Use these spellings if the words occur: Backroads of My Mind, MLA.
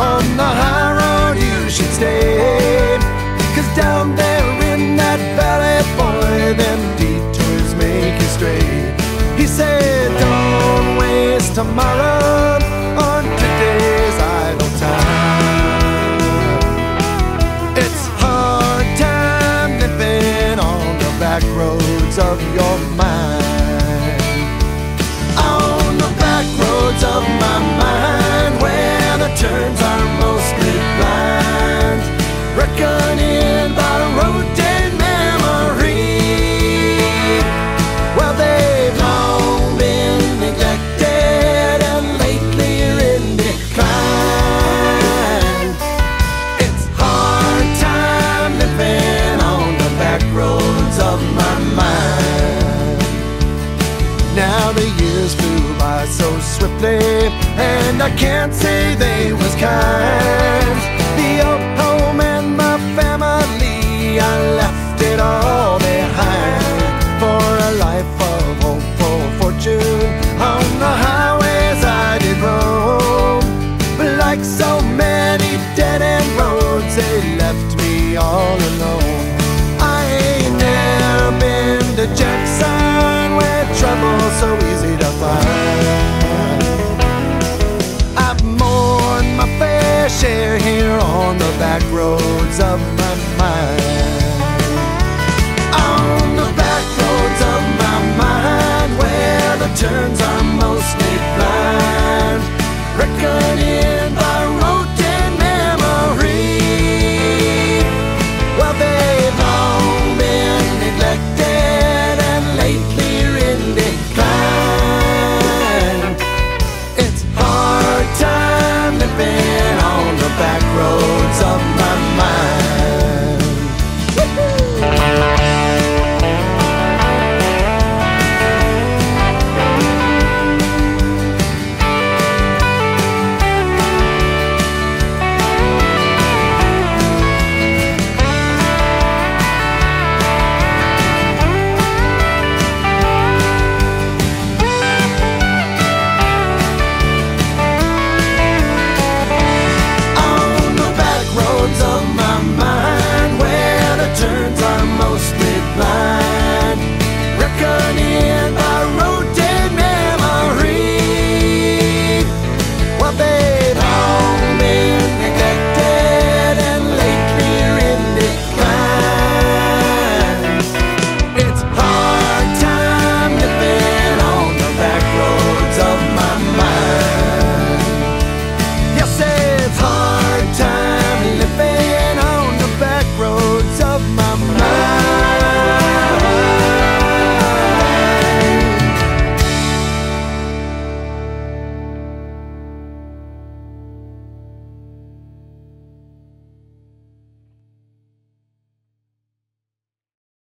on the high road you should stay, 'cause down there in that valley, boy, them detours make you stray. He said, don't waste tomorrow on today's idle time. It's hard time living on the back roads of your mind. On the back roads of my mind, where the turns are mostly blind, reckoning by road-dead memory. Well, they've long been neglected and lately in decline. It's hard time living on the back roads of my mind. Now the years flew by so swiftly, and I can't say they was kind. The old home and my family, I left it all behind for a life of hopeful fortune. On the highways I did roam, but like so many dead-end roads, they left me all alone. I ain't never been to Jackson, where trouble's so easy to find. I've mourned my fair share here on the back roads of my mind.